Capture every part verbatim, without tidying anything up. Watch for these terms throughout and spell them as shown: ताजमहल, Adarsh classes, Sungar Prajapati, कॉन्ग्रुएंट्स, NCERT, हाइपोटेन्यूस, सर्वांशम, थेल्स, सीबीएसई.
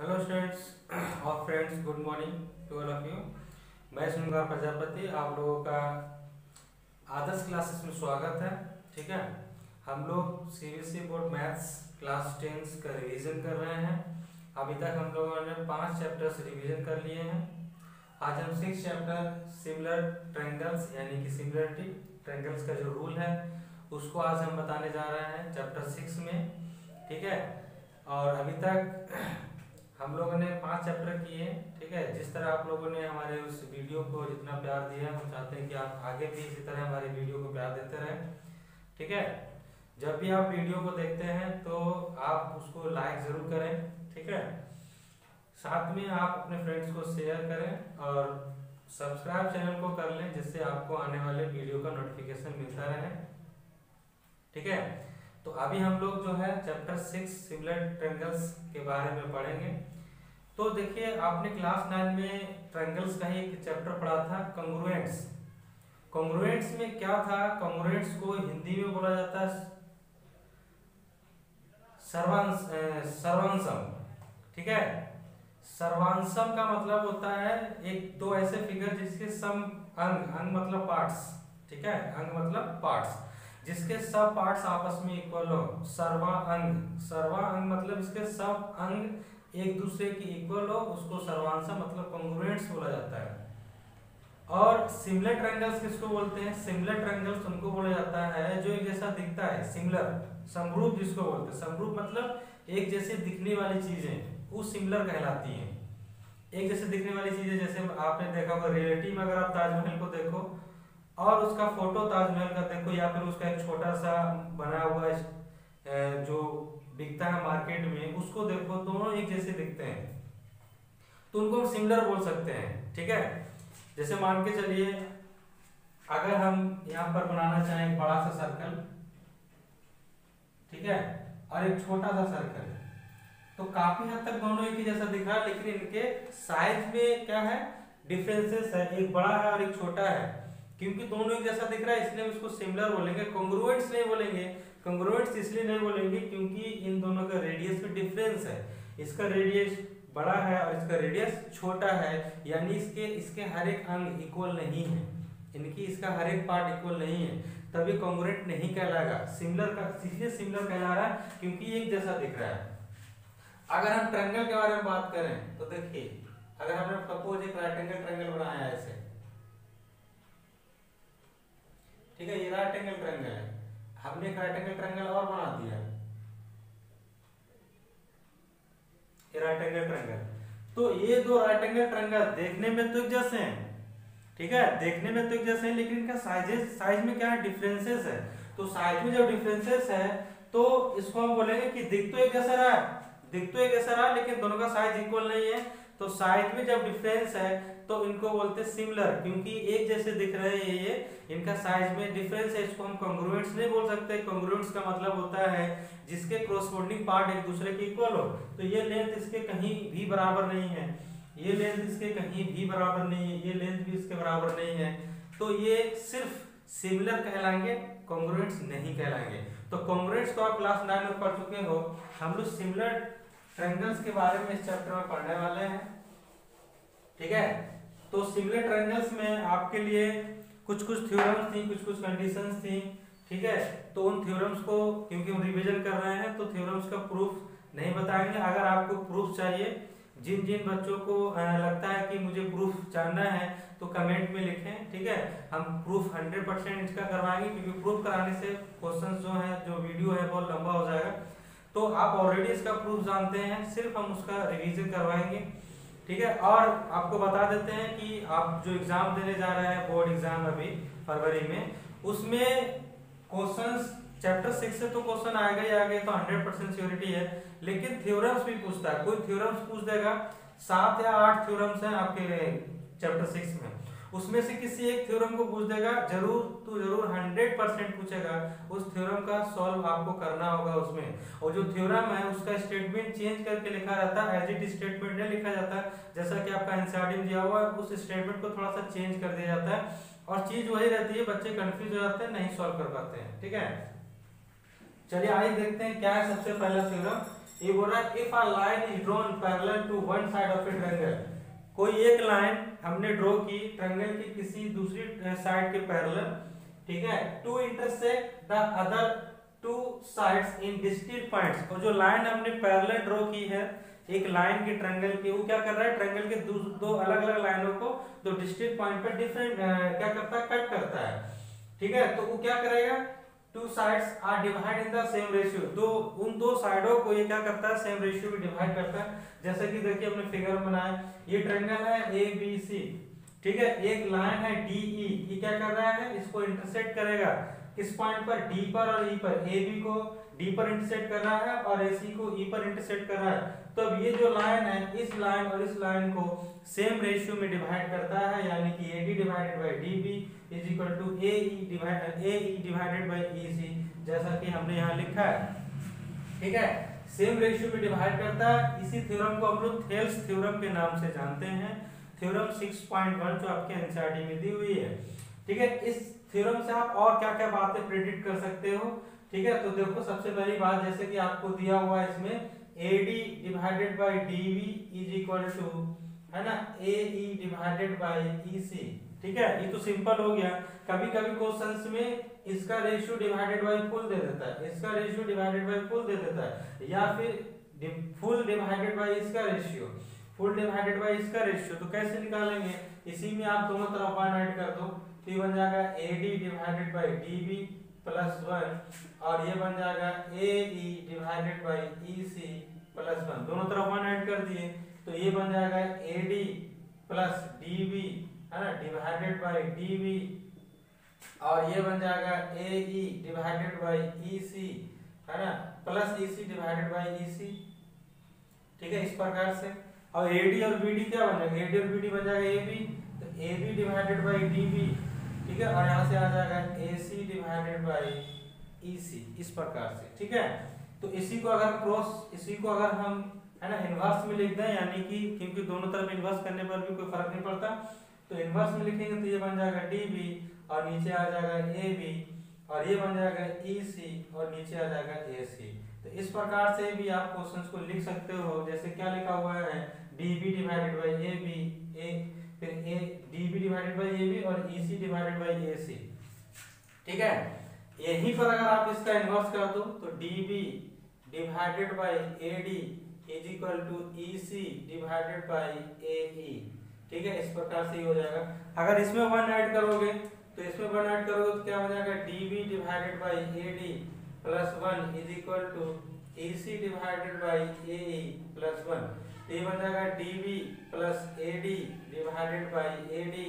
Hello students और friends, good morning to all of you. मैं सुनगर प्रजापति, आप लोगों का आदर्श क्लासेस में स्वागत है। ठीक है, हम लोग सीबीएसई board maths class tenth का रिवीजन कर रहे हैं। अभी तक हम लोगों ने पांच चैप्टर्स रिवीजन कर लिए हैं। आज हम सिक्स चैप्टर सिमिलर ट्रायंगल्स यानी कि सिमिलरिटी ट्रायंगल्स का जो रूल है उसको आज हम बताने जा रहे हैं चैप्टर सिक्स में। ठीक है, और अभी तक हम लोगों ने पांच चैप्टर किए। ठीक है, जिस तरह आप लोगों ने हमारे उस वीडियो को जितना प्यार दिया, हम चाहते हैं कि आप आगे भी इसी तरह हमारे वीडियो को प्यार देते रहें। ठीक है, जब भी आप वीडियो को देखते हैं तो आप उसको लाइक जरूर करें। ठीक है, साथ में आप अपने फ्रेंड्स को शेयर करें और सब्सक्राइब चैनल को कर लें, जिससे आपको आने वाले वीडियो का नोटिफिकेशन मिलता रहे। ठीक है, तो अभी हम लोग जो है चैप्टर सिक्स सिमिलर ट्रायंगल्स के बारे में पढ़ेंगे। तो देखिए, आपने क्लास नाइन में ट्रायंगल्स का ही एक चैप्टर पढ़ा था, कॉन्ग्रुएंट्स। कॉन्ग्रुएंट्स में क्या था, कॉन्ग्रुएंट्स को हिंदी में बोला जाता है सर्वांश सर्वांशम। ठीक है, सर्वांशम का मतलब होता है एक दो ऐसे फिगर जिसके सम अंग अंग मतलब पार्ट्स। ठीक है, अंग मतलब पार्ट्स, जिसके सब पार्ट्स आपस में इक्वल हो। सर्वांग सर्वांग मतलब इसके सब अंग एक दूसरे के इक्वल हो, उसको सर्वांशम मतलब कॉन्ग्रुएंट्स बोला जाता है। और सिमिलर ट्रायंगल्स किसको बोलते हैं? सिमिलर ट्रायंगल्स उनको बोला जाता है जो एक जैसा दिखता है, सिमिलर समरूप जिसको बोलते हैं। समरूप मतलब एक जैसे दिखने वाली चीजें, वो सिमिलर कहलाती हैं। एक जैसे दिखने वाली चीजें, जैसे आपने देखा होगा रियलिटी में, अगर आप ताजमहल को देखो और उसका फोटो ताजमहल का देखो, या फिर उसका एक छोटा सा बना हुआ जो बिकता है मार्केट में उसको देखो, दोनों एक जैसे दिखते हैं, तो उनको हम सिमिलर बोल सकते हैं। ठीक है, जैसे मान के चलिए, अगर हम यहाँ पर बनाना चाहें एक बड़ा सा सर्कल, ठीक है, और एक छोटा सा सर्कल, तो काफी हद तक दोनों एक ही जैसा दिख रहा है, लेकिन इनके साइज में क्या है, डिफरेंसेस है। एक बड़ा है और एक छोटा है, क्योंकि दोनों एक जैसा दिख रहा है, इसलिए हम इसको सिमिलर बोलेंगे। कॉन्ग्रुएंट्स नहीं बोलेंगे, कॉन्ग्रुएंट्स इसलिए नहीं बोलेंगे क्योंकि इन दोनों का रेडियस में डिफरेंस है। इसका रेडियस बड़ा है और इसका रेडियस छोटा है, यानी इसके इसके हर एक अंग इक्वल नहीं है, इनकी इसका हर एक पार्ट इक्वल नहीं है, तभी कॉन्ग्रुएंट नहीं कहलाएगा। सिमिलर का इसलिए सिमिलर कहला रहा है क्योंकि एक जैसा दिख रहा है। अगर हम ट्रायंगल के बारे में बात करें तो देखिए, अगर हमने सपोज एक राइट एंगल ट्रायंगल बनाया है ऐसे, ठीक है, ये राइट एंगल ट्रायंगल है, हमने एक राइट एंगल ट्रायंगल और बना दिया, ये राइट एंगल ट्रायंगल। तो ये दो राइट एंगल ट्रायंगल देखने में तो एक जैसे हैं, ठीक है, देखने में तो एक जैसे हैं, लेकिन इनका साइज साइज में क्या है, डिफरेंसेस है। तो साइज में जब डिफरेंसेस है तो इसको हम बोलेंगे कि दिख तो एक जैसा रहा है, दिख तो एक जैसा रहा, लेकिन दोनों का साइज इक्वल नहीं है। तो साइज में जब डिफरेंस है तो इनको बोलते हैं सिमिलर, क्योंकि एक जैसे दिख रहे हैं, ये इनका साइज में डिफरेंस है, इसको हम कॉन्ग्रुएंट्स नहीं बोल सकते। कॉन्ग्रुएंट्स का मतलब होता है जिसके क्रॉसबॉन्डिंग पार्ट एक दूसरे के इक्वल हो। तो ये लेंथ इसके कहीं भी बराबर नहीं है, ये लेंथ इसके कहीं भी बराबर नहीं है, ये लेंथ भी इसके बराबर नहीं है, तो ये सिर्फ सिमिलर कहलाएंगे, कॉन्ग्रुएंट्स नहीं कहलाएंगे। तो कॉन्ग्रुएंट्स तो आप क्लास नाइन में पढ़ चुके हो। हम लोग सिमिलर ट्रायंगल्स के बारे में इस चैप्टर में पढ़ने वाले हैं। ठीक है, तो सिमिलर ट्रायंगल्स में आपके लिए कुछ कुछ थ्योरम्स थी, कुछ कुछ कंडीशंस थी। ठीक है, तो उन थ्योरम्स को, क्योंकि हम रिवीजन कर रहे हैं, तो थ्योरम्स का प्रूफ नहीं बताएंगे। अगर आपको प्रूफ चाहिए, जिन जिन बच्चों को लगता है कि मुझे प्रूफ जानना है, तो कमेंट में लिखें। ठीक है, हम प्रूफ हंड्रेड परसेंट इसका करवाएंगे, क्योंकि प्रूफ कराने से क्वेश्चन जो है, जो वीडियो है, बहुत लंबा हो जाएगा। तो आप ऑलरेडी इसका प्रूफ जानते हैं, सिर्फ हम उसका रिवीजन करवाएंगे। ठीक है, और आपको बता देते हैं कि आप जो एग्जाम देने जा रहे हैं, बोर्ड एग्जाम अभी फरवरी में, उसमें क्वेश्चंस चैप्टर सिक्स से तो क्वेश्चन आएगा ही आएगा, तो हंड्रेड परसेंट सिक्योरिटी है, लेकिन थ्योरम्स भी पूछता है। कोई थ्योरम्स पूछ देगा, सात या आठ थ्योरम्स हैं आपके चैप्टर सिक्स में, उसमें से किसी एक थ्योरम को पूछ देगा, जरूर तो जरूर हंड्रेड परसेंट पूछेगा। उस थ्योरम का सॉल्व आपको करना होगा उसमें, और जो थ्योरम है उसका स्टेटमेंट चेंज करके लिखा जाता है, एज इट इज स्टेटमेंट नहीं लिखा जाता। जैसा कि आपका एनसीईआरटी में दिया हुआ, उस स्टेटमेंट को थोड़ा सा चेंज कर दिया जाता है, और चीज वही रहती है, बच्चे कंफ्यूज हो जाते हैं, नहीं सॉल्व कर पाते हैं। ठीक है, चलिए आइए देखते हैं क्या है सबसे पहला थ्योरम। ये बोल रहा है if a line is drawn parallel to one side of a triangle, कोई एक लाइन हमने ड्रॉ की ट्रायंगल की किसी दूसरी साइड के पैरेलल, ठीक है, to intersect the other two sides in distinct points. और जो लाइन हमने पैरेलल ड्रॉ की है एक लाइन के ट्रायंगल की, वो क्या कर रहा है ट्रायंगल के दो, दो अलग अलग लाइनों को दो डिस्टिंक्ट पॉइंट पर डिफरेंट क्या करता है कट करता है, ठीक है। तो वो क्या करेगा two sides are divide in the same ratio, दो उन दो साइडों को ये क्या करता है सेम रेशियो में डिवाइड करता है। जैसे कि देखिए हमने फिगर बनाया, ये ट्रायंगल है ए बी सी, ठीक है, एक लाइन है डी ई, ये क्या कर रहा है इसको इंटरसेक्ट करेगा किस पॉइंट पर डी पर और ई पर, ए बी को डी पर इंटरसेक्ट कर रहा है और ए सी को ई पर इंटरसेक्ट कर रहा है। तो अब ये जो लाइन है इस लाइन और इस लाइन को सेम रेशियो में डिवाइड करता है, यानी कि A D divided by D B is equal to A E divided A E divided by E C, जैसा कि हमने यहाँ लिखा है, ठीक है, सेम रेशियो में डिवाइड करता है। इसी थ्योरम को हम लोग थेल्स थ्योरम के नाम से जानते हैं, थ्योरम सिक्स पॉइंट वन जो आपके एनसीईआरटी में दी हुई है, ठीक है। इस थ्योरम से आप और क्या क्या बातें प्रेडिक्ट कर सकते हो, ठीक है। तो देखो सबसे पहली बात जैसे कि आपको दिया हुआ है इसमें A D divided by D B is equal to है ना A E divided by E C, ठीक है, ये तो सिंपल हो गया। कभी कभी क्वेश्चंस में इसका रेशियो डिवाइडेड बाय फुल दे देता है, इसका रेशियो डिवाइडेड बाय फुल दे देता है, या फिर फुल डिवाइडेड बाय इसका रेशियो, फुल डिवाइडेड बाय इसका रेशियो। तो कैसे निकालेंगे, इसी में आप दोनों तरफ वन ऐड कर दो तो ये बन जाएगा A D divided by D B plus one, और ये बन जाएगा A E divided by E C plus one, दोनों तरफ वन ऐड कर दिए तो ये बन जाएगा A D plus D B है ना divided by D B, और ये बन जाएगा A E divided by E C है ना plus E C divided by E C, ठीक है, इस प्रकार से। और A D और B D क्या बन जाएगा, A D और B D बन जाएगा A B, तो A B divided by D B, ठीक है, और यहाँ से आ जाएगा A C divided by E C, इस प्रकार से, ठीक है। तो इसी को अगर क्रॉस इसी को अगर हम है ना इनवर्स में लिख दें, यानी कि क्योंकि दोनों तरफ इनवर्स करने पर भी कोई फर्क नहीं पड़ता, तो इनवर्स में लिखेंगे तो ये बन जाएगा D B और नीचे आ जाएगा A B, और ये बन जाएगा E C और नीचे आ जाएगा A C। तो इस प्रकार से भी आप क्वेश्चंस को लिख सकते हो, जैसे क्या लिखा हुआ है D B divided by A B, A फिर A D B divided by A B और E C divided by A C, ठीक है। यहीं पर अगर आप इसका इनवर्स कर दो तो D B divided by A D is equal to E C divided by A E, ठीक है, इस प्रकार से हो जाएगा। अगर इसमें वन ऐड करोगे तो इसमें वन ऐड करोगे तो क्या हो जाएगा D B divided by A D plus one is equal to E C divided by A E plus one, ये बन जाएगा D B plus A D divided by A D,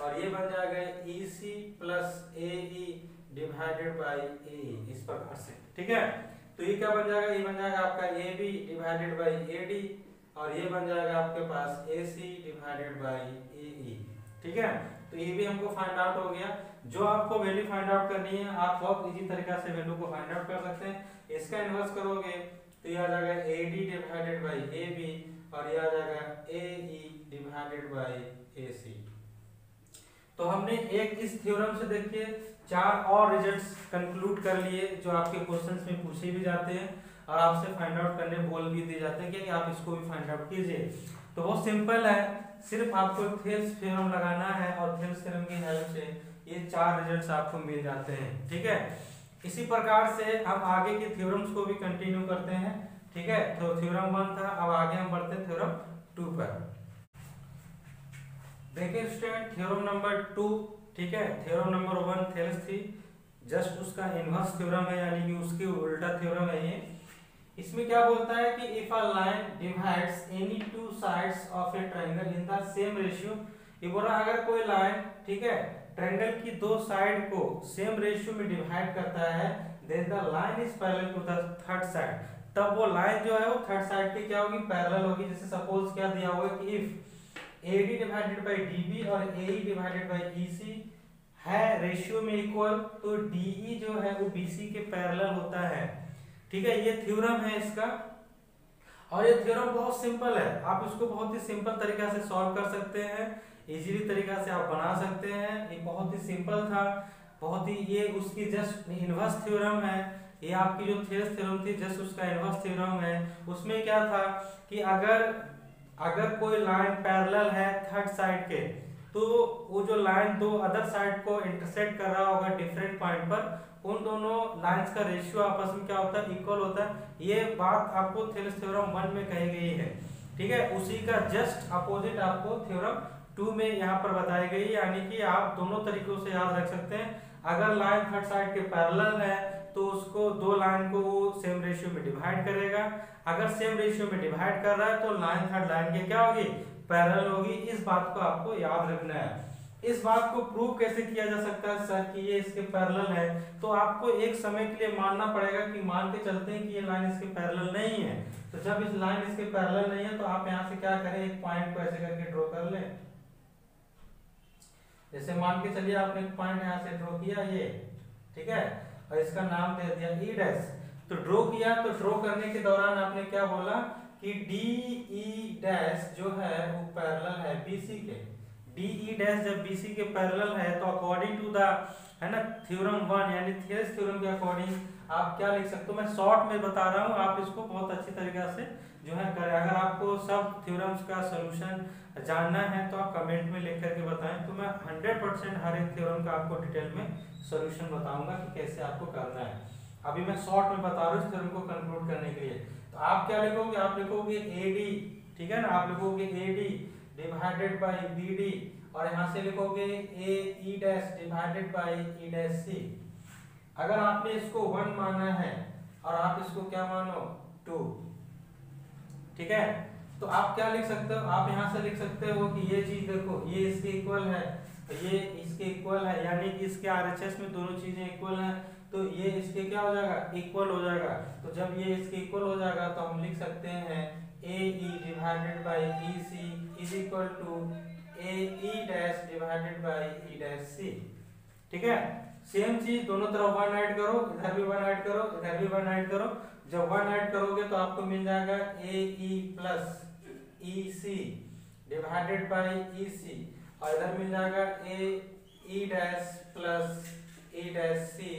और ये बन जाएगा E C plus A E divided by A E, इस प्रकार से, ठीक है। तो ये क्या बन जाएगा, ये बन जाएगा आपका A B divided by A D और ये बन जाएगा आपके पास A C divided by A E, ठीक है। तो ये भी हमको फाइंड आउट हो गया। जो आपको वैल्यू फाइंड आउट करनी है आप बहुत इजी तरीका से वैल्यू को फाइंड आउट कर सकते हैं। इसका इन्वर्स करोगे तो ये आ जाएगा A D divided by A B और ये आ जाएगा A E divided by A C। तो हमने एक इस थ्योरम से देखिए चार और रिजल्ट्स कंक्लूड कर लिए जो आपके क्वेश्चंस में पूछे भी जाते हैं और आपसे फाइंड आउट करने बोल भी दिए जाते हैं कि आप इसको भी फाइंड आउट कीजिए। तो वो सिंपल है, सिर्फ आपको थेल्स थ्योरम लगाना है और थेल्स थ्योरम की हेल्प से ये चार रिजल्ट्स आपको मिल जाते हैं, ठीक है। इसी प्रकार से हम आगे के थ्योरम्स को भी कंटिन्यू करते हैं, ठीक है। तो थ्योरम वन था, अब आगे हम बढ़ते हैं थ्योरम टू पर। देखिए स्टूडेंट थ्योरम नंबर टू, ठीक है, थ्योरम नंबर वन थेल्स थी, जस्ट उसका इनवर्स थ्योरम है, यानी कि उसके उल्टा थ्योरम है ये। इसमें क्या बोलता है कि if a line divides any two sides of a triangle in the same ratio, ये बोल रहा अगर कोई लाइन, ठीक है, ट्रायंगल की दो साइड को सेम रेशियो में डिवाइड करता है then the line is parallel to the third side, तब वो लाइन जो है वो थर्ड साइड के क्या होगी पैरेलल होगी। जैसे सपोज क्या दिया हुआ है कि if A D divided by D B और A E divided by E C है रेशियो में इक्वल, तो D E जो है वो B C के पैरेलल होता है, ठीक है, ये थ्योरम है इसका। और ये थ्योरम बहुत सिंपल है, आप इसको बहुत ही सिंपल तरीका से सॉल्व कर सकते हैं, इजीली तरीका से आप बना सकते हैं, ये बहुत ही सिंपल था, बहुत ही ये उसकी जस्ट इनवर्स थ्योरम है, ये आपकी जो थेरस थ्योरम थी जस्ट उसका इनवर्स थ्योरम है। उसमें क्या था कि अगर अगर कोई लाइन पैरेलल है थर्ड साइड के, तो वो जो लाइन दो अदर साइड को इंटरसेक्ट कर रहा होगा डिफरेंट पॉइंट पर, उन दोनों लाइंस का रेशियो आपस में क्या होता है, इक्वल होता है। ये बात आपको थेरस थ्योरम वन में कही गई है, ठीक है। उसी का जस्ट अपोजिट आपको थ्योरम टू में यहाँ पर बताई गई, यानी कि आप दोनों तरीकों से याद रख सकते हैं। अगर लाइन थर्ड साइड के पैरेलल है तो उसको दो लाइन को वो सेम रेशियो में डिवाइड करेगा, अगर सेम रेशियो में डिवाइड कर रहा है तो लाइन थर्ड लाइन के क्या होगी, पैरेलल होगी। इस बात को आपको याद रखना है। इस बात को प्रूव कैसे किया जा सकता है सर कि ये इसके पैरेलल है, तो आपको एक समय के लिए मानना पड़ेगा कि मान के चलते हैं कि ये लाइन इसके पैरेलल नहीं है। तो जब इस लाइन इसके पैरेलल नहीं है तो आप यहाँ से क्या करें, एक पॉइंट को ऐसे करके ड्रॉ कर लें। जैसे मान के चलिए आपने एक पॉइंट यहाँ से ड्रॉ किया ये, ठीक है, और इसका नाम दे दिया ई डैश। तो ड्रॉ किया, तो ड्रॉ करने के दौरान आपने क्या बोला कि डी ई डैश जो है वो पैरेलल है बीसी के। डी ई डैश जब बीसी के पैरेलल है तो अकॉर्डिंग टू द है ना थ्योरम वन, यानी थेरस थ्योरम के अकॉर्डिंग आप क्या लिख सकते हो। मैं शॉर्ट में बता रहा हूँ, आप इसको बहुत अच्छी तरीके से जो है करें। अगर आपको सब थ्योरम्स का सोल्यूशन जानना है तो आप कमेंट में लिख करके बताएं, तो मैं हंड्रेड परसेंट हर एक थ्योरम का आपको डिटेल में सोल्यूशन बताऊंगा कि कैसे आपको करना है। अभी मैं शॉर्ट में बता रहा हूँ इस थ्योरम को कंक्लूड करने के लिए। तो आप क्या लिखोगे, आप लिखोगे ए डी, ठीक है ना, आप लिखोगे A D divided by B D, और यहाँ से लिखोगे A E dash divided by E dash C. अगर आपने इसको वन माना है और आप इसको क्या मानो, टू, ठीक है, तो आप क्या लिख सकते हो, आप यहाँ से लिख सकते हो कि ये चीज देखो ये इसके इक्वल है, तो ये इसके इक्वल है, यानी कि इसके आरएचएस में दोनों चीजें इक्वल हैं, तो ये इसके क्या हो जाएगा, इक्वल हो जाएगा। तो जब ये इसके इक्वल हो जाएगा तो हम लिख सकते हैं A E divided by E C is equal to A E dash divided by E dash C, ठीक है। सेम चीज दोनों तरफ वन ऐड करो, इधर भी वन ऐड करो, इधर भी वन ऐड करो। जब वन ऐड करोगे तो आपको मिल जाएगा A E plus E C divided by E C, और इधर मिल जाएगा A E dash plus E dash C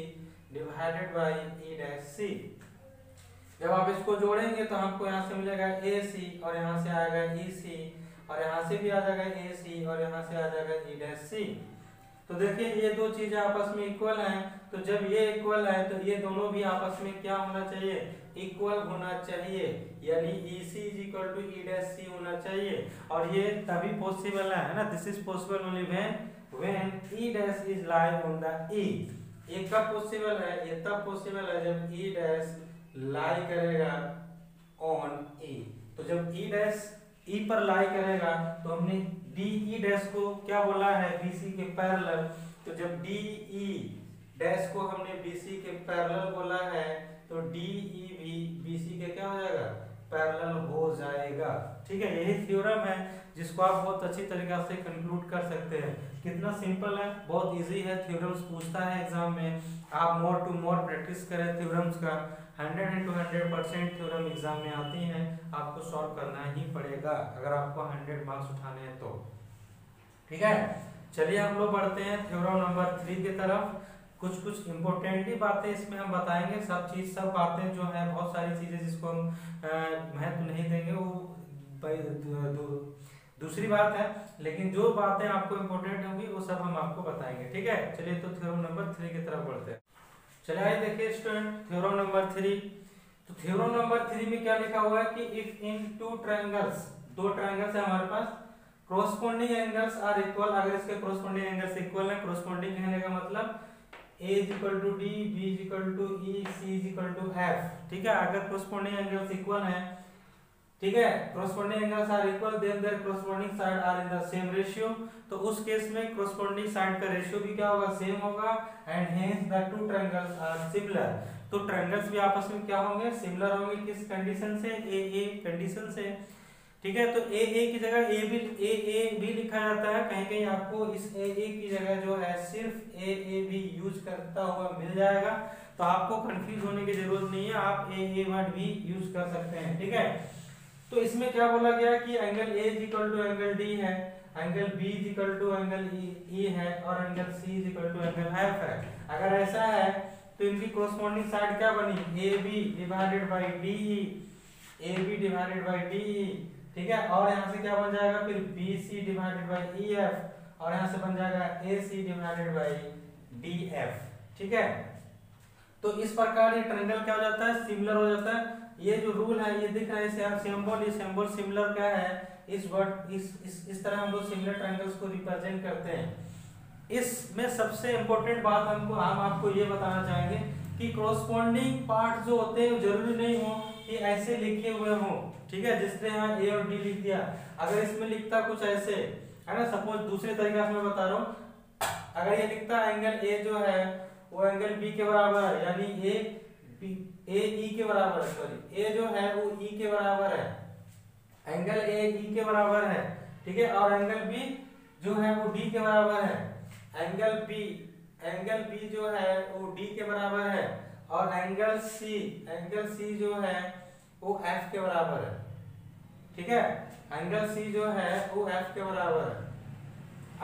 divided by E dash C. जब आप इसको जोड़ेंगे तो आपको यहाँ से मिलेगा ए सी, और यहाँ से आएगा ई सी, और यहाँ से भी आ जाएगा ए सी, और यहाँ से आ जाएगा ई डैश सी। तो देखिए ये दो चीजें आपस में इक्वल हैं, तो जब ये इक्वल है तो ये दोनों भी आपस में क्या होना चाहिए, इक्वल होना चाहिए, यानी E C is equal to E-C होना चाहिए। और ये तभी पॉसिबल है ना, this is possible only when when E dash is lie on the E। ये कब पॉसिबल है, ये तब पॉसिबल है जब E-डैश लाइ करेगा ऑन E। तो जब E-डैश E पर लाइ करेगा तो हमने डी ई डैश को क्या बोला है, बीसी के पैरेलल। तो जब डी ई डैश को हमने बीसी के पैरेलल बोला है तो डी ई भी बीसी के क्या हो जाएगा, पैरेलल हो जाएगा, ठीक है। यही थ्योरम है जिसको आप बहुत अच्छी तरीके से कंक्लूड कर सकते हैं। कितना सिंपल है, बहुत इजी है। थ्योरम्स पूछता है एग्जाम में, आप मोर टू मोर प्रैक्टिस करें थ्योरम्स का। Hundred and two hundred percent theorem exam में आती हैं, आपको सॉल्व करना ही पड़ेगा अगर आपको हंड्रेड मार्क्स उठाने हैं तो, ठीक है। चलिए हम लोग बढ़ते हैं थ्योरम नंबर थ्री की तरफ। कुछ कुछ इम्पोर्टेंट ही बातें इसमें हम बताएंगे, सब चीज़ सब बातें जो है, बहुत सारी चीज़ें जिसको हम महत्व नहीं देंगे वो दूसरी बात है, लेकिन जो बातें आपको इम्पोर्टेंट होंगी वो सब हम आपको बताएंगे, ठीक है। चलिए तो थ्योरम नंबर थ्री की तरफ बढ़ते हैं। चलिए आइए देखिए स्टूडेंट थ्योरम नंबर थ्री। तो थ्योरम नंबर थ्री में क्या लिखा हुआ है कि इफ इन टू ट्रायंगल्स, दो ट्रायंगल्स है हमारे पास, कोरस्पोंडिंग एंगल्स आर इक्वल, अगर इसके कोरस्पोंडिंग एंगल्स इक्वल है, कोरस्पोंडिंग कहने का मतलब A is equal to D, B is equal to E, C is equal to F, ठीक है। अगर कोरस्पोंडिंग एंगल्स इक्वल हैं, ठीक है, corresponding angles are equal, then their corresponding side are in the same ratio, तो उस case में corresponding side का रेशियो भी क्या होगा, सेम होगा, and hence the two triangles are similar. तो ट्रायंगल्स भी आपस में क्या होंगे, सिमिलर होंगे। किस कंडीशन से, ए ए कंडीशन से, ठीक है। तो ए ए की जगह ए भी ए ए भी लिखा जाता है, कहीं कहीं आपको इस ए ए की जगह जो है सिर्फ ए ए भी यूज करता हुआ मिल जाएगा, तो आपको कंफ्यूज होने की जरूरत नहीं है, आप ए ए वर्ड भी यूज कर सकते हैं, ठीक है। तो इसमें क्या बोला गया कि angle A is equal to angle D है, angle B is equal to angle E है, और angle C is equal to angle F है। अगर ऐसा है तो इनकी कोरस्पॉन्डिंग साइड क्या बनी, A B divided by D E, A B divided by D E, ठीक है। और यहाँ से क्या बन जाएगा फिर B C divided by E F, और यहाँ से बन जाएगा A C divided by D F, ठीक है। तो इस प्रकार ये ट्रायंगल क्या हो जाता है, सिमिलर हो जाता है। ये जो रूल है ये दिख रहा है, इसे आप सिंबल, ये सिंबल सिमिलर क्या है, इस वर्ड इस इस इस तरह हम लोग सिमिलर ट्रायंगल्स को रिप्रेजेंट करते हैं। इसमें सबसे इम्पोर्टेंट बात हमको हम आपको ये बताना चाहेंगे कि कॉरस्पॉन्डिंग पार्ट जो होते हैं जरूरी नहीं हो कि ऐसे लिखे हुए हों, ठीक है। जिसने यहाँ ए और डी लिख दिया, अगर इसमें लिखता कुछ ऐसे है ना, सपोज दूसरे तरीके से मैं बता रहा हूँ, अगर ये लिखता एंगल ए जो है वो एंगल बी के बराबर है, यानी ए बी ए ई के बराबर है, सॉरी ए जो है वो ई के बराबर है, एंगल ए ई के बराबर है, ठीक है। और एंगल बी जो है वो डी के बराबर है, एंगल बी एंगल बी जो है वो डी के बराबर है, और एंगल सी एंगल सी जो है वो एफ के बराबर है, ठीक है। एंगल सी जो है वो एफ के बराबर है,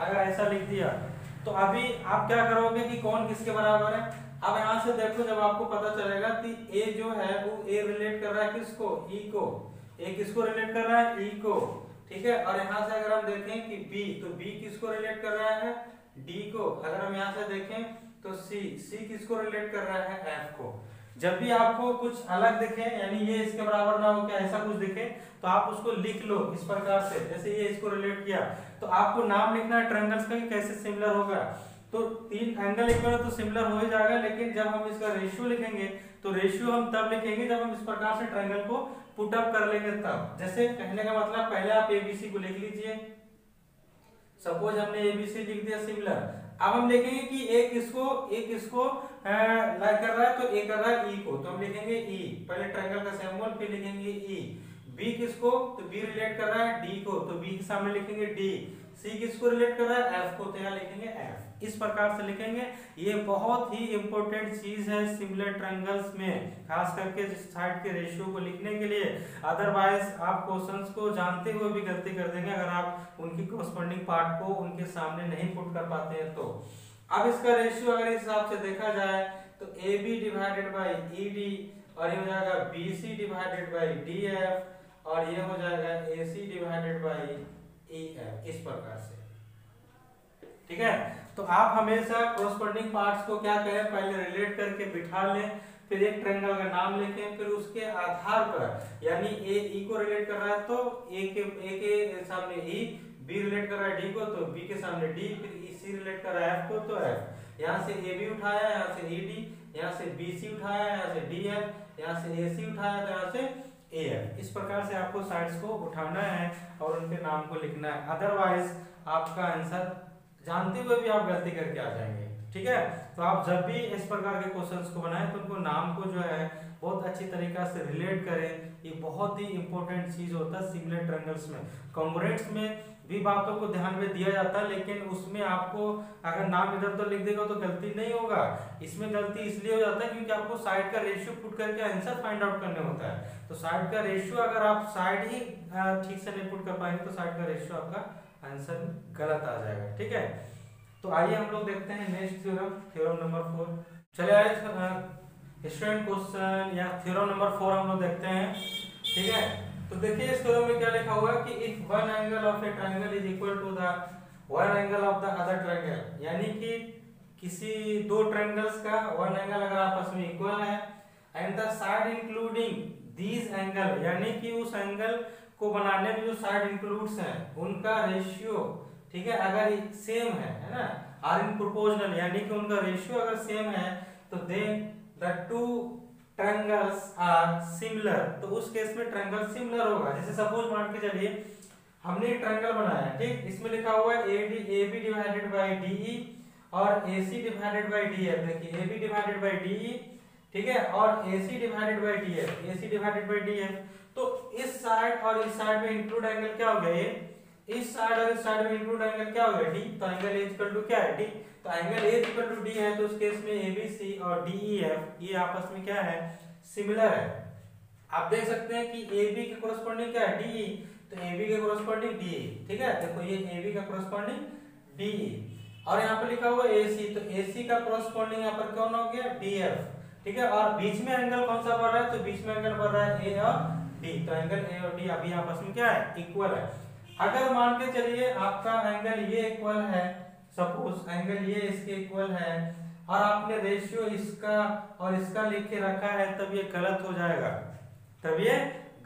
अगर ऐसा लिख दिया तो अभी आप क्या करोगे कि कौन किसके बराबर है। अब यहाँ से देखो, जब आपको पता चलेगा कि ए जो है वो ए रिलेट कर रहा है किसको, ई को, ए किसको रिलेट कर रहा है, ई को, ठीक है। और यहाँ से अगर हम देखें कि बी, तो बी किसको रिलेट कर रहा है, डी को। अगर हम यहाँ से देखें तो सी सी किसको रिलेट कर रहा है, एफ को। जब भी आपको कुछ अलग दिखे, यानी ये इसके बराबर ना हो, क्या ऐसा कुछ दिखे, तो आप उसको लिख लो इस प्रकार से, जैसे ये इसको रिलेट किया तो आपको नाम लिखना है ट्रायंगल्स का कि कैसे सिमिलर होगा। तो तीन एंगल इक्वल तो सिमिलर हो ही जाएगा, लेकिन जब हम इसका रेशियो लिखेंगे तो रेशियो हम तब लिखेंगे जब हम इस प्रकार से ट्रायंगल को पुट अप कर लेंगे तब। जैसे कहने का मतलब, पहले आप एबीसी को लिख लीजिए, सपोज हमने एबीसी लिख दिया सिमिलर। अब हम देखेंगे कि ए किसको ए किसको लाइक कर रहा है, तो ए कर रहा है ई को, तो हम लिखेंगे ई, पहले ट्रायंगल का सिंबल, फिर लिखेंगे ई। बी किसको, तो बी रिलेट कर रहा है डी को, तो बी के सामने लिखेंगे डी। सी किसको रिलेट कर रहा है, एफ को, तो यहाँ लिखेंगे एफ। इस प्रकार से लिखेंगे। ये बहुत ही इंपॉर्टेंट चीज है सिमिलर ट्रायंगल्स में, खास करके जिस साइड के रेशियो को लिखने के लिए। अदरवाइज आप क्वेश्चंस को जानते हुए भी गलती कर देंगे अगर आप उनकी कोरस्पॉन्डिंग पार्ट को उनके सामने नहीं पुट कर पाते हैं। तो अब इसका रेशियो अगर इस हिसाब से देखा जाए तो A B divided by E D, और ये हो जाएगा B C divided by D F, और ये हो जाएगा A C divided by E F, इस प्रकार से, ठीक है। तो आप हमेशा कोरस्पॉन्डिंग पार्ट्स को क्या करें, पहले रिलेट करके बिठा लें, फिर एक ट्रायंगल का नाम लिखें, फिर उसके आधार पर, यानी ए ई को रिलेट कर रहा है तो ए के ए के सामने ई, बी रिलेट कर रहा है डी को तो बी के सामने डी, फिर ई सी रिलेट कर रहा है एफ को तो एफ। यहाँ से ए बी उठाया, यहाँ से ई डी, यहाँ से बी सी उठाया, यहाँ से डी एफ, यहाँ से ए सी उठाया तो यहाँ से ए एफ। इस प्रकार से आपको साइड्स को उठाना है और उनके नाम को लिखना है, अदरवाइज आपका आंसर जानते हुए भी आप गलती करके आ जाएंगे, ठीक है। तो आप जब भी इस प्रकार के क्वेश्चंस को बनाएं तो उनको नाम को जो है बहुत अच्छी तरीका से रिलेट करें। ये बहुत ही इंपॉर्टेंट चीज होता है सिमिलर ट्रायंगल्स में। कॉन्ग्रुएंट्स में भी बातों को ध्यान में दिया जाता है, लेकिन उसमें आपको अगर नाम इधर उधर लिख देगा तो गलती नहीं होगा। इसमें गलती इसलिए हो जाता है क्योंकि आपको साइड का रेशियो पुट करके आंसर फाइंड आउट करने होता है। तो साइड का रेशियो अगर आप साइड ही ठीक से नहीं पुट कर पाएंगे तो साइड का रेशियो आपका आंसर गलत आ जाएगा, ठीक है। तो आइए हम लोग देखते हैं next theorem, theorem number four. चलिए आज स्टूडेंट क्वेश्चन या थ्योरम नंबर फोर हम लोग देखते हैं, ठीक है। तो देखिए इस थ्योरम में क्या लिखा हुआ है कि if one angle of a triangle is equal to the one angle of the other triangle, यानी कि किसी दो ट्रायंगल्स का वन एंगल अगर आपस में इक्वल है and the side including these angle, यानी कि उस एंगल को बनाने में जो साइड इंक्लूड्स हैं उनका रेशियो, ठीक है, अगर सेम है है ना, आर इन प्रोपोर्शनल, यानी कि उनका रेशियो अगर सेम है तो then the two triangles are similar, तो उस केस में ट्रायंगल सिमिलर होगा। जैसे सपोज मान के चलिए हमने ट्रायंगल बनाया, ठीक, इसमें लिखा हुआ है AD AB divided by DE और एसी डिवाइडेड बाय डीएफ। देखिए एबी डिवाइडेड बाय डीई, ठीक है, और AC divided by DF, AC divided by DF. तो इस साइड और इस साइड में इंक्लूड एंगल क्या हो गया, इस साइड और इस साइड में इंक्लूड एंगल क्या होगा, डी, तो एंगल ए इक्वल टू क्या है, डी, तो angle A equal to D है, तो उस केस में एबीसी और डीईएफ ये आपस में क्या है, सिमिलर है। आप देख सकते हैं कि एबी के कोरस्पॉन्डिंग क्या है, डीई, तो एबी के कोरस्पॉन्डिंग डीई, ठीक है। देखो ये एबी का कोरस्पॉन्डिंग डीई, और यहाँ पे लिखा हुआ एसी, तो एसी का कॉरस्पॉन्डिंग यहाँ पर कौन हो गया डीएफ, ठीक है। और बीच में एंगल कौन सा बढ़ रहा है, तो बीच में एंगल बढ़ रहा है ए और डी, तो एंगल ए और डी अभी आपस में क्या है, इक्वल है। अगर मान के चलिए आपका एंगल ये इक्वल है, सपोज एंगल ये इसके इक्वल है और आपने रेशियो इसका और इसका लिख के रखा है, तब ये गलत हो जाएगा, तब ये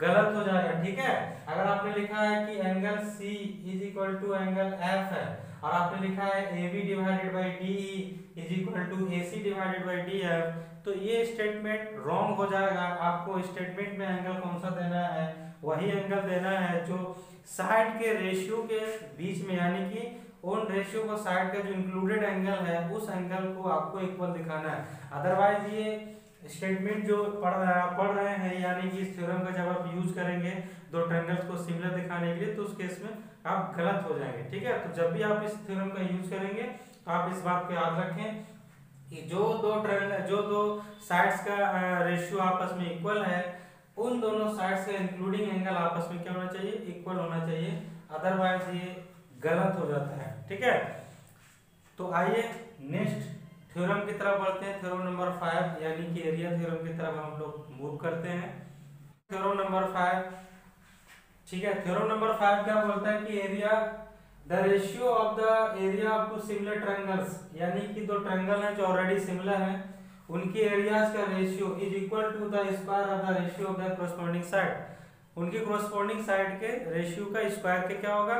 गलत हो जाएगा, ठीक है। अगर आपने लिखा है कि angle C is equal to angle F है और आपने लिखा है A B divided by D E is equal to A C divided by D F, तो ये स्टेटमेंट रॉन्ग हो जाएगा। आपको स्टेटमेंट में एंगल कौन सा देना है, वही एंगल देना है जो साइड के रेशियो के बीच में, यानी कि उन रेशियो को साइड का जो इंक्लूडेड एंगल है उस एंगल को आपको इक्वल दिखाना है। अदरवाइज ये स्टेटमेंट जो पढ़ रहा पढ़ रहे हैं, यानी कि इस थ्योरम का जब आप यूज करेंगे दो ट्रायंगल्स को सिमिलर दिखाने के लिए, तो उस केस में आप गलत हो जाएंगे, ठीक है। तो जब भी आप इस थ्योरम का यूज करेंगे तो आप इस बात को याद रखें कि जो दो ट्रायंगल जो दो साइड्स का रेशियो आपस में इक्वल है, उन दोनों साइड्स का इंक्लूडिंग एंगल आपस में क्या होना चाहिए, इक्वल होना चाहिए, अदरवाइज ये गलत हो जाता है, ठीक है। तो आइए नेक्स्ट थ्योरम की तरफ बढ़ते हैं, थ्योरम नंबर फाइव यानी कि एरिया थ्योरम की तरफ हम लोग मूव करते हैं। थ्योरम नंबर फाइव, ठीक है। थ्योरम नंबर फाइव क्या बोलता है कि area the ratio of the area of two similar triangles, यानी कि दो ट्रायंगल हैं जो ऑलरेडी सिमिलर हैं, उनकी एरियाज का ratio is equal to the square of the ratio of the corresponding side, उनकी कॉरस्पॉन्डिंग साइड के रेशियो का स्क्वायर के क्या होगा,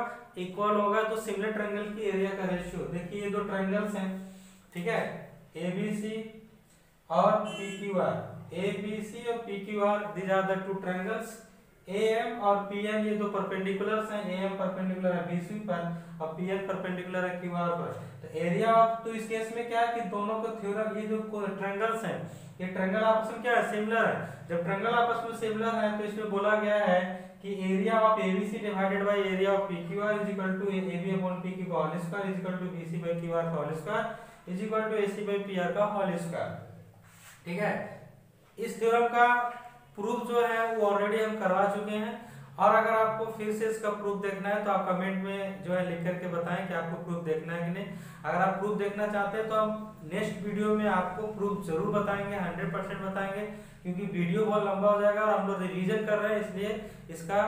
इक्वल होगा। तो सिमिलर ट्रायंगल की एरिया का रेशियो, देखिए ये दो ट्रायंगल्स हैं, ठीक है, A B C और P Q R, A B C और P Q R, these are the two triangles, A M और P N ये दो परपेंडिकुलर्स हैं, A M परपेंडिकुलर है B C पर और P N परपेंडिकुलर है Q R पर। तो एरिया ऑफ, तो इस केस में क्या है कि दोनों को थ्योरम, ये जो ट्रायंगल्स हैं ये ट्रायंगल आपस में क्या है, सिमिलर है। जब ट्रायंगल आपस में सिमिलर है तो इसमें बोला गया है कि area of A B C divided by area of P Q R is equal to A B upon P Q का whole square is equal to B C by Q R का whole square is equal to A C by P R का whole square, ठीक है। इस theorem का proof जो है वो ऑलरेडी हम करवा चुके हैं, और अगर आपको फिर से इसका प्रूफ देखना है तो आप कमेंट में जो है लिख करके बताएं कि आपको प्रूफ देखना है कि नहीं। अगर आप प्रूफ देखना चाहते हैं तो हम नेक्स्ट वीडियो में आपको प्रूफ जरूर बताएंगे, हंड्रेड परसेंट बताएंगे, क्योंकि वीडियो बहुत लंबा हो जाएगा और हम लोग रिवीजन कर रहे हैं, इसलिए इसका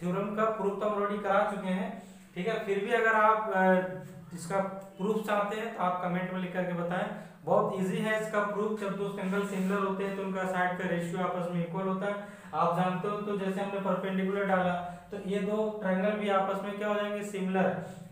थ्योरम का प्रूफ तो हम ऑलरेडी करा चुके हैं, ठीक है। फिर भी अगर आप इसका प्रूफ चाहते हैं तो आप कमेंट में लिख करके बताएं। बहुत इजी है इसका प्रूफ, जब दो एंगल सिमिलर होते हैं तो उनका साइड का रेशियो आपस में इक्वल होता है, आप जानते हो। तो जैसे हमने परपेंडिकुलर डाला तो ये दो ट्रायंगल भी आपस में क्या हो जाएंगे, सिमिलर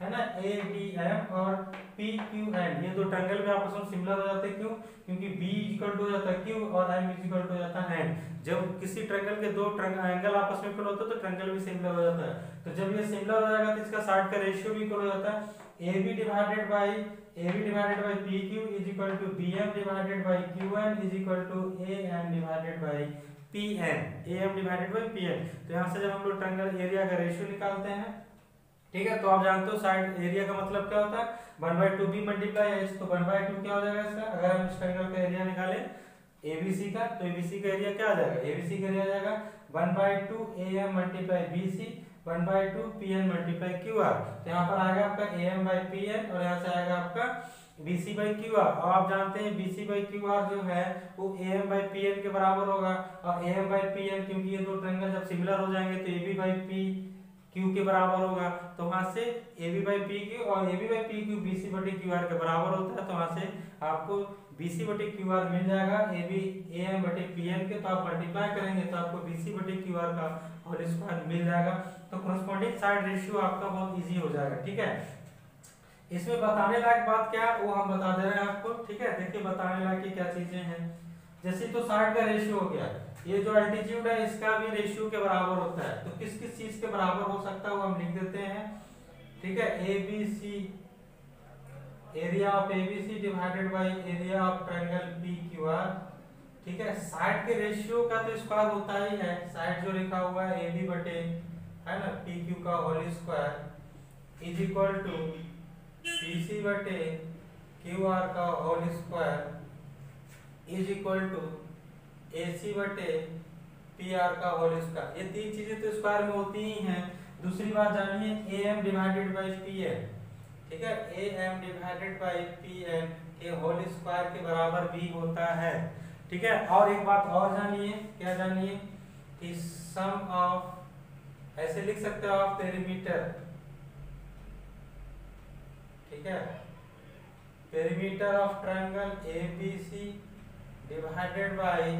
है ना, A D M और P Q N, ये दो ट्रायंगल भी आपस में सिमिलर हो जाते हैं। क्यों? क्योंकि B इक्वल टू हो जाता है Q और M इक्वल टू हो जाता है N। जब किसी ट्रायंगल के दो एंगल आपस में इक्वल होते हैं तो ट्रायंगल भी सिमिलर हो जाता है। तो जब ये सिमिलर हो जाएगा तो इसका साइड का रेशियो भी इक्वल हो जाता है। A B divided by A B divided by P Q is equal to B M divided by Q N is equal to A M divided by P N, A M divided by P N। तो यहाँ से जब हम लोग triangle area का ratio निकालते हैं, ठीक है, तो आप जानते हो साइड एरिया का मतलब क्या होता है, one by two B multiply H, तो वन बाई टू क्या हो जाएगा इसका। अगर हम इस ट्रायंगल का एरिया निकालें A B C का, तो A B C का एरिया क्या आ जाएगा, A B C का एरिया आ जाएगा one by two A M multiply B C, one by two P N multiply Q R. तो यहाँ पर आएगा आपका A M by P N और यहाँ से आएगा आपका B C by Q R. और आप जानते हैं B C by Q R जो है वो A M by P N के बराबर होगा, और A M by P N क्योंकि ये दो ट्रायंगल जब सिमिलर हो जाएंगे तो A B by P Q के बराबर होगा। तो वहाँ से A B by P Q और A B by P Q B C बटे क्यू आर के बराबर होता है। तो वहाँ से आपको बी सी बटे क्यू आर मिल जाएगा ए बी ए एम बटे पी एन के, तो आप मल्टीप्लाई करेंगे तो आपको बी सी बटे क्यू आर का और इसका मिल जाएगा। तो कॉरस्पॉन्डिंग साइड रेशियो आपका बहुत इजी हो जाएगा, ठीक है। इसमें बताने लायक बात क्या है वो हम बता दे रहे हैं आपको, ठीक है। देखिए बताने लायक क्या चीजें हैं। जैसे तो साइड का रेशियो हो गया, ये जो एल्टीट्यूड है इसका भी रेशियो के बराबर होता है। तो किस किस चीज के बराबर हो सकता है वो हम लिख देते हैं, ठीक है। A B C, area of A B C divided by area of triangle P Q R, ठीक है। साइड के रेशियो का तो स्क्वायर होता ही है, साइड जो लिखा हुआ है ए बी बटे है ना पी क्यू का whole square is equal to P C बटे क्यू आर का whole square is equal to A C बटे पी आर का होल स्क्वायर। ये तीन चीजें तो स्क्वायर में होती ही हैं। दूसरी बात जानिए, A M divided by P M, ठीक है, A M divided by P M के होल स्क्वायर के बराबर बी होता है। ठीक है, और एक बात और जानिए, क्या जानिए कि सम ऑफ, ऐसे लिख सकते हो आप पेरीमीटर, ठीक है, perimeter of triangle A B C divided by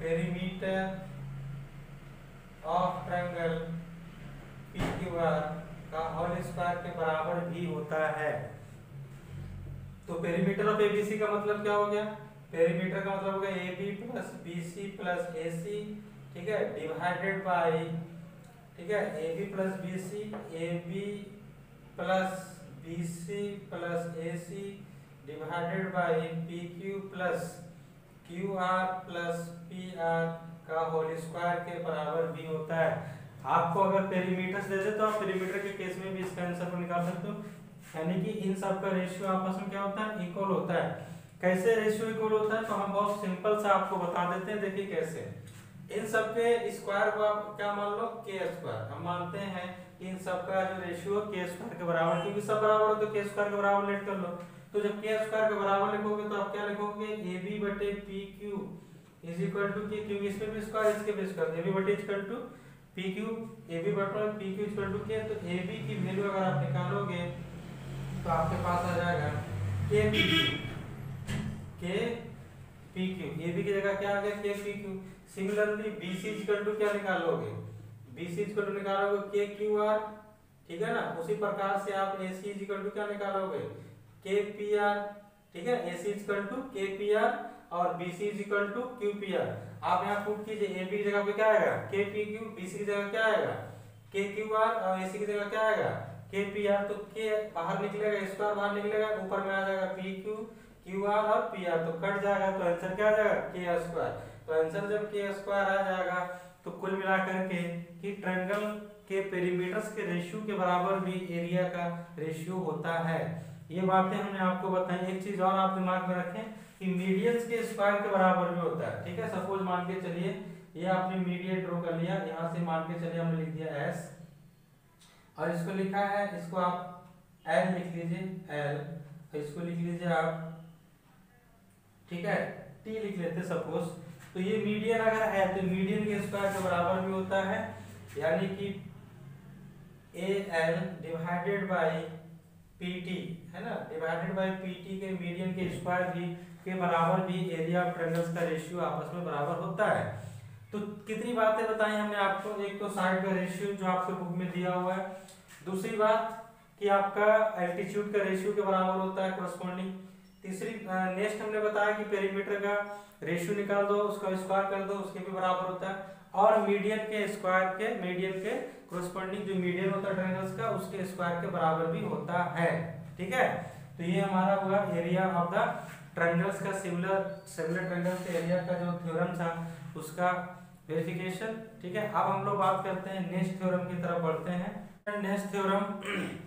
perimeter of triangle P Q R का होल स्क्वायर के बराबर भी होता है। तो पेरीमीटर ऑफ एबीसी का मतलब क्या हो गया, पेरीमीटर का मतलब हो गया A B plus B C plus A C, ठीक है, डिवाइडेड बाई, ठीक है, A B plus B C, A B plus B C plus A C divided by P Q plus Q R plus P R का whole square के बराबर भी होता है। आपको अगर पेरीमीटर दे दे तो आप पेरीमीटर के केस में भी इसका आंसर को निकाल सकते हो, यानी कि इन सब का रेशियो आपस में क्या होता है, इक्वल होता है। कैसे रेशियो इक्वल होता है, तो हम बहुत सिंपल सा आपको बता देते हैं। देखिए कैसे, इन सब के स्क्वायर को आप क्या मान लो, के स्क्वायर, हम मानते हैं कि इन सब का जो रेशियो के स्क्वायर के बराबर, क्योंकि सब बराबर हो तो के स्क्वायर के बराबर लेट कर लो। तो जब के स्क्वायर के बराबर लिखोगे तो आप क्या लिखोगे, ए बी बटे P Q is equal to, क्योंकि इसमें भी स्क्वायर इसके भी स्क्वायर, ए बी बटे equal to P Q, A B बटे P Q equal to K, तो ए बी की वैल्यू अगर आप निकालोगे तो आपके पास आ जाएगा K P Q, K P Q, A B की जगह क्या आ गया, K P Q. Similarly BC equal to क्या निकालोगे, बीसी इक्वल टू निकालोगे के क्यू आर, ठीक है ना। उसी प्रकार से आप एसी इक्वल टू क्या निकालोगे, के पी आर, ठीक है, AC equal to K P R और BC equal to Q P R. आप यहाँ पुट कीजिए, एबी की जगह पे क्या आएगा के पी क्यू, बीसी की जगह क्या आएगा के क्यू आर और एसी की जगह क्या आएगा के पी आर। तो के बाहर निकलेगा, स्क्वायर बाहर निकलेगा, ऊपर में आ जाएगा पी क्यू, क्यू आर और पी आर, तो कट जाएगा, तो आंसर क्या आ जाएगा के स्क्वायर। तो आंसर जब के स्क्वायर आ जाएगा तो कुल मिलाकर के कि ट्रायंगल के पेरीमीटर्स के रेशियो के बराबर भी एरिया का रेशियो होता है। ये बातें हमने आपको बताई। एक चीज और आप दिमाग में रखें कि मीडियंस के स्क्वायर के बराबर भी होता है, ठीक है। सपोज मान के चलिए ये आपने मीडियन ड्रॉ कर लिया, यहाँ से मान के चलिए हमने लिख दिया एस और इसको लिखा है, इसको आप एल लिख लीजिए, एल, और इसको लिख लीजिए आप, ठीक है, टी लिख लेते सपोज। तो ये मीडियन अगर है तो मीडियन के स्क्वायर के बराबर भी होता है, यानी कि A L divided by P T, है ना, डिवाइडेड बाई पी टी के मीडियन के स्क्वायर भी के बराबर भी एरिया ऑफ ट्रायंगल्स का रेशियो आपस में बराबर होता है। तो कितनी बातें बताई हमने आपको, एक तो साइड का रेशियो जो आपके बुक में दिया हुआ है, दूसरी बात कि आपका एल्टीट्यूड का रेशियो के बराबर होता है कोरस्पॉन्डिंग, तीसरी नेक्स्ट हमने बताया कि पेरीमीटर का रेशियो निकाल दो, उसका स्क्वायर कर दो, उसके भी बराबर होता है, और मीडियन के स्क्वायर के मीडियन के कोरस्पॉन्डिंग जो मीडियन होता है ट्रायंगल्स का उसके स्क्वायर के बराबर भी होता है, ठीक है। तो ये हमारा हुआ एरिया ऑफ द ट्रायंगल्स का, सिमिलर सिमिलर ट्रायंगल्स के एरिया का जो थ्योरम था उसका वेरिफिकेशन, ठीक है। अब हम लोग बात करते हैं नेक्स्ट थ्योरम की तरफ बढ़ते हैं। नेक्स्ट थ्योरम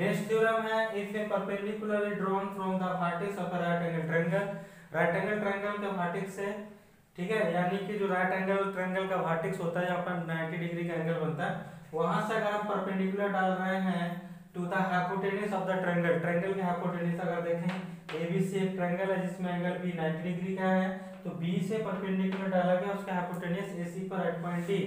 नेक्स्ट थ्योरम है, if a perpendicular is drawn from the vertex of a right angle triangle, right angle triangle के वर्टेक्स से, ठीक है, यानी कि जो राइट एंगल ट्रायंगल का वर्टेक्स होता है यहाँ पर नाइन्टी डिग्री का एंगल बनता है, वहां से अगर हम परपेंडिकुलर डाल रहे हैं to the हाइपोटेन्यूस of the triangle, triangle के हाइपोटेन्यूस अगर देखें एबीसी एक ट्रायंगल है जिसमें एंगल बी नाइन्टी डिग्री का है, तो बी से परपेंडिकुलर डाला गया उसके हाइपोटेन्यूस एसी पर एट पॉइंट डी,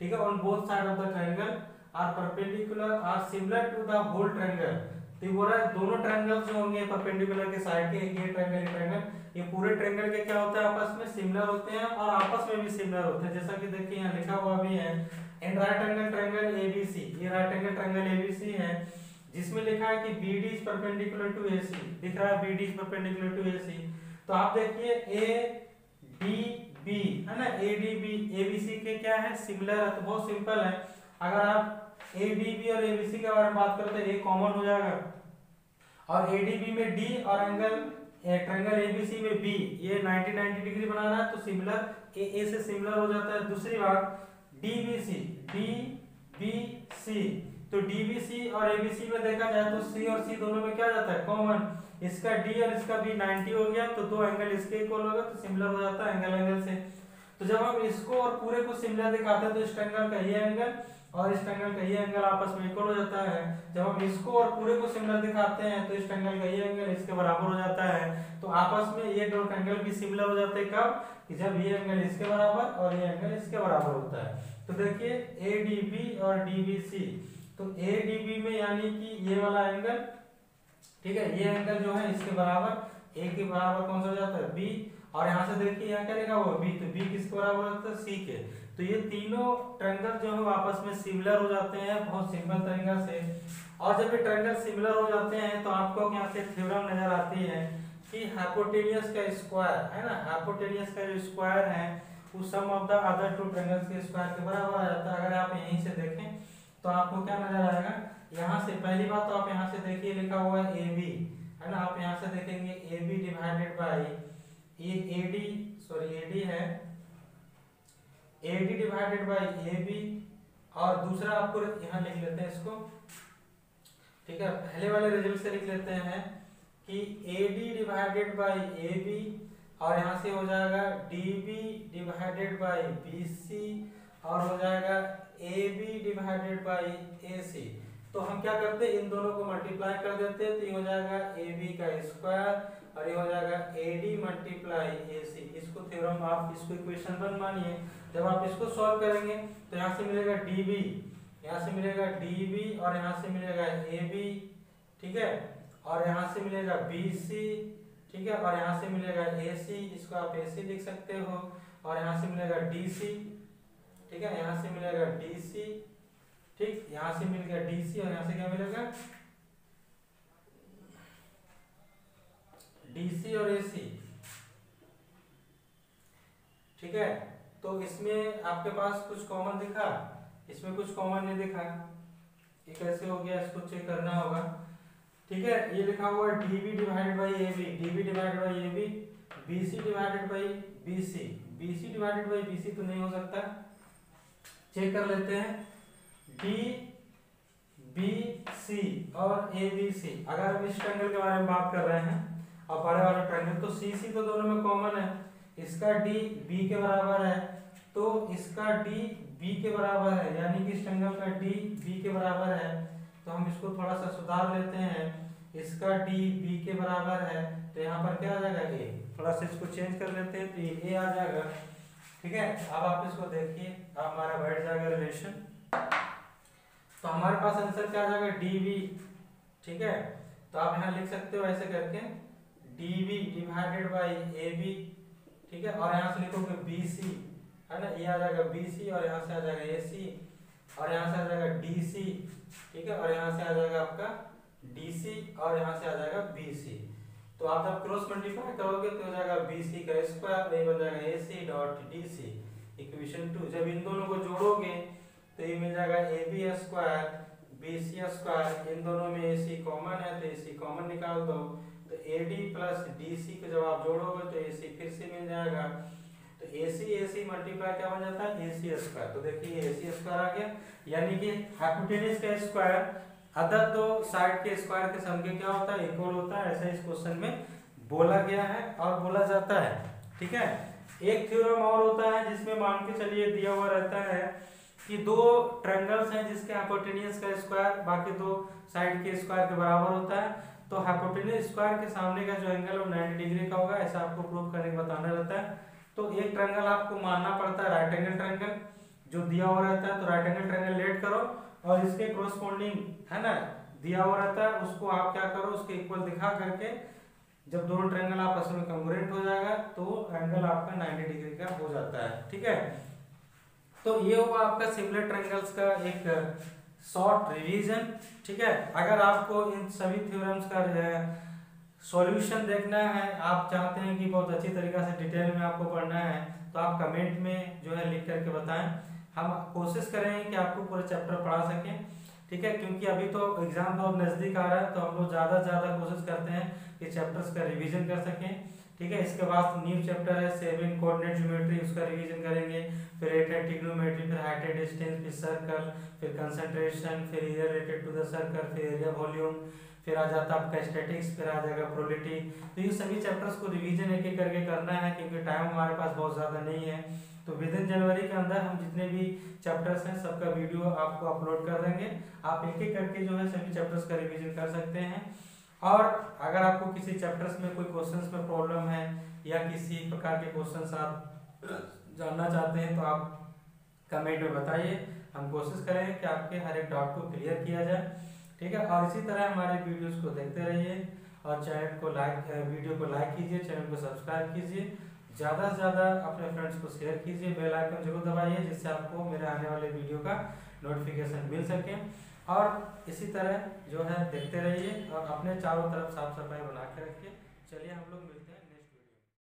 ठीक है, on both side of the triangle are perpendicular are similar to the whole triangle. तो बोला दोनों ट्रायंगल्स जो होंगे परपेंडिकुलर के साइड के, ये ट्रायंगल ये ट्रायंगल, ये पूरे ट्रायंगल के क्या होता है आपस में सिमिलर होते हैं और आपस में भी सिमिलर होते हैं, जैसा कि देखिए यहाँ लिखा हुआ भी है and right angle triangle ABC, ये राइट एंगल ट्रायंगल एबीसी है जिसमें लिखा है कि BD is perpendicular to AC, दिख रहा है BD is perpendicular to AC. तो आप देखिए ए डी बी, है ना, ए डी बी एबीसी के क्या है सिमिलर है, तो बहुत सिंपल है। अगर आप ए डी बी और एबीसी के बारे में बात करते हैं, ए कॉमन हो जाएगा और ए डी बी में डी और एंगल ट्रायंगल एबीसी में बी, ये नाइन्टी नाइन्टी डिग्री बना रहा है तो सिमिलर ए ए से सिमिलर हो जाता है। दूसरी बात डीबीसी, डीबीसी, तो डीबीसी और एबीसी में देखा जाए तो सी और सी दोनों में क्या जाता है कॉमन, इसका डी और इसका बी नाइन्टी हो गया, तो दो एंगल इसके इक्वल होगा तो सिमिलर हो जाता है एंगल एंगल से। तो जब हम इसको और पूरे को सिमिलर दिखाते हैं तो इस ट्रायंगल का ये एंगल और इस ट्रायंगल का ये एंगल आपस में इक्वल हो जाता है। जब हम इसको और पूरे को सिमिलर दिखाते हैं तो इस ट्रायंगल का ये एंगल इसके बराबर हो जाता है। तो आपस में ये दो ट्रायंगल भी सिमिलर हो जाते हैं कब, कि जब ये एंगल इसके बराबर और ये एंगल इसके बराबर होता है। तो देखिए A D B और D B C, तो A D B में यानी कि ये वाला एंगल, ठीक है, ये एंगल जो है इसके बराबर, A के बराबर कौन सा हो जाता है B, और यहाँ से देखिए यहाँ करेगा वो बी, तो बी किसके बराबर होता है सी के। तो ये तीनों ट्रायंगल जो है आपस में सिमिलर हो जाते हैं बहुत सिंपल तरीका से। और जब ये ट्रायंगल सिमिलर हो जाते हैं तो आपको यहाँ से थ्योरम नजर आती है कि हाइपोटेनियस का स्क्वायर है ना, हाइपोटेनियस का जो स्क्वायर है वो sum of the other two triangles के स्क्वायर के बराबर आ जाता है। अगर आप यहीं से देखें तो आपको क्या नजर आएगा, यहाँ से पहली बात तो आप यहाँ से देखिए लिखा हुआ है ए बी, है ना, आप यहाँ से देखेंगे ए बी डिवाइडेड बाई ये AD, सॉरी AD है, AD divided by A B, और दूसरा आपको यहाँ लिख लेते हैं इसको, ठीक है, पहले वाले रिजल्ट से लिख लेते हैं कि A D divided by A B और यहाँ से हो जाएगा D B divided by B C और हो जाएगा A B divided by A C। तो हम क्या करते हैं, इन दोनों को मल्टीप्लाई कर देते हैं, तो ये हो जाएगा A B का स्क्वायर और ये हो जाएगा A D multiply A C। इसको थ्योरम आप इसको इक्वेशन वन मानिए। जब आप इसको सॉल्व करेंगे तो यहाँ से मिलेगा D B, यहाँ से मिलेगा D B और यहाँ से मिलेगा A B, ठीक है, और यहाँ से मिलेगा B C, ठीक है, और यहाँ से मिलेगा A C, इसको आप A C लिख सकते हो, और यहाँ से मिलेगा D C, ठीक है, यहाँ से मिलेगा D C, ठीक, यहाँ से मिल गया D C और यहाँ से क्या मिलेगा D C और A C, ठीक है। तो इसमें आपके पास कुछ कॉमन दिखा, इसमें कुछ कॉमन नहीं दिखा, ये कैसे हो गया, इसको चेक करना होगा, ठीक है। ये लिखा हुआ D B divided by A B, D B divided by A B, B C divided by B C, B C divided by B C तो नहीं हो सकता, चेक कर लेते हैं D, B, C और A, B, C। अगर हम इस ट्रायंगल के बारे में बात कर रहे हैं और बड़े वाले ट्रायंगल, तो C, C तो दोनों में कॉमन है, इसका D B के बराबर है, तो इसका D B के बराबर है, यानी कि इस ट्रायंगल का D B के बराबर है। तो हम इसको थोड़ा सा सुधार लेते हैं, इसका D B के बराबर है, तो यहाँ पर क्या आ जाएगा A, थोड़ा सा इसको चेंज कर लेते हैं तो ये A आ जाएगा, ठीक है। अब आप इसको देखिए, अब हमारा बैठ जाएगा रिलेशन, तो हमारे पास आंसर क्या आ जाएगा D B, ठीक है। तो आप यहाँ लिख सकते हो ऐसे करके D B divided by A B, ठीक है, और यहाँ से लिखोगे B C, है ना, ये आ जाएगा B C और यहाँ से आ जाएगा A C और यहाँ से आ जाएगा D C, ठीक है, और यहाँ से आ जाएगा आपका D C और यहाँ से आ जाएगा B C। तो आप जब क्रॉस मल्टीप्लाई करोगे तो हो जाएगा B C का स्क्वायर, ये बन जाएगा A C dot D C, equation two. जब इन दोनों को जोड़ोगे तो ये मिल जाएगा A B square, B C square, इन दोनों में A C कॉमन है तो A C कॉमन निकाल दो, तो A D plus D C को जब आप जोड़ोगे तो A C फिर से मिल जाएगा, तो AC AC मल्टीप्लाई क्या बन जाता है A C स्क्वायर। तो देखिए A C स्क्वायर आ गया, यानी कि हाइपोटेन्यूज का स्क्वायर अदर दो साइड के स्क्वायर के सम के क्या होता है, इक्वल होता है, ऐसा इस क्वेश्चन में बोला गया है और बोला जाता है, ठीक है। एक थ्योरम और होता है जिसमें मान के चलिए दिया हुआ रहता है कि दो ट्रायंगल्स हैं जिसके हाइपोटेन्यूज का स्क्वायर बाकी दो साइड के स्क्वायर के बराबर होता है, तो हाइपोटेन्यूज स्क्वायर के सामने का जो एंगल वो नब्बे डिग्री का होगा, ऐसा आपको प्रूव करने का बताना रहता है। तो एक ट्रायंगल आपको मानना पड़ता है राइट एंगल ट्रायंगल जो दिया हुआ रहता है, तो राइट एंगल ट्रायंगल लेट करो और इसके कोरस्पोंडिंग, है ना, दिया हुआ रहता है उसको आप क्या करो, उसके इक्वल दिखा करके जब दोनों ट्रायंगल आपस में कॉन्ग्रुएंट हो जाएगा तो एंगल आपका नब्बे डिग्री का हो जाता है, ठीक है। तो ये हुआ आपका सिमिलर ट्रायंगल्स का एक शॉर्ट रिवीजन, ठीक है। अगर आपको इन सभी थ्योरम्स का सॉल्यूशन देखना है, आप चाहते हैं कि बहुत अच्छी तरीके से डिटेल में आपको पढ़ना है, तो आप कमेंट में जो है लिख करके बताएं, हम कोशिश करेंगे कि आपको पूरा चैप्टर पढ़ा सकें, ठीक है, क्योंकि अभी तो एग्जाम बहुत नज़दीक आ रहा है, तो हम लोग ज़्यादा से ज़्यादा कोशिश करते हैं कि चैप्टर्स का रिविजन कर सकें, ठीक है। इसके बाद न्यू चैप्टर है सेवन कोऑर्डिनेट ज्योमेट्री, उसका रिवीजन करेंगे, फिर रेटेड ट्रिग्नोमेट्री, फिर हाइट एंड डिस्टेंस, फिर सर्कल, फिर कंसंट्रेशन, फिर area related to the circle, फिर एरिया वॉल्यूम, फिर आ जाता है आपका स्टैटिक्स, फिर आ जाएगा प्रोबेबिलिटी। तो ये सभी चैप्टर्स को रिवीजन एक एक करके करना है क्योंकि टाइम हमारे पास बहुत ज़्यादा नहीं है, तो विद इन जनवरी के अंदर हम जितने भी चैप्टर्स हैं सबका वीडियो आपको अपलोड कर देंगे। आप एक एक करके जो है सभी चैप्टर्स का रिवीजन कर सकते हैं। और अगर आपको किसी चैप्टर्स में कोई क्वेश्चंस में प्रॉब्लम है या किसी प्रकार के क्वेश्चंस आप जानना चाहते हैं तो आप कमेंट में बताइए, हम कोशिश करेंगे कि आपके हर एक डाउट को क्लियर किया जाए, ठीक है। और इसी तरह हमारे वीडियोस को देखते रहिए और चैनल को लाइक वीडियो को लाइक कीजिए, चैनल को सब्सक्राइब कीजिए, ज़्यादा से ज़्यादा अपने फ्रेंड्स को शेयर कीजिए, बेल आइकन जरूर दबाइए जिससे आपको मेरे आने वाले वीडियो का नोटिफिकेशन मिल सके। और इसी तरह जो है देखते रहिए और अपने चारों तरफ साफ सफाई बना के रखिए। चलिए हम लोग मिलते हैं।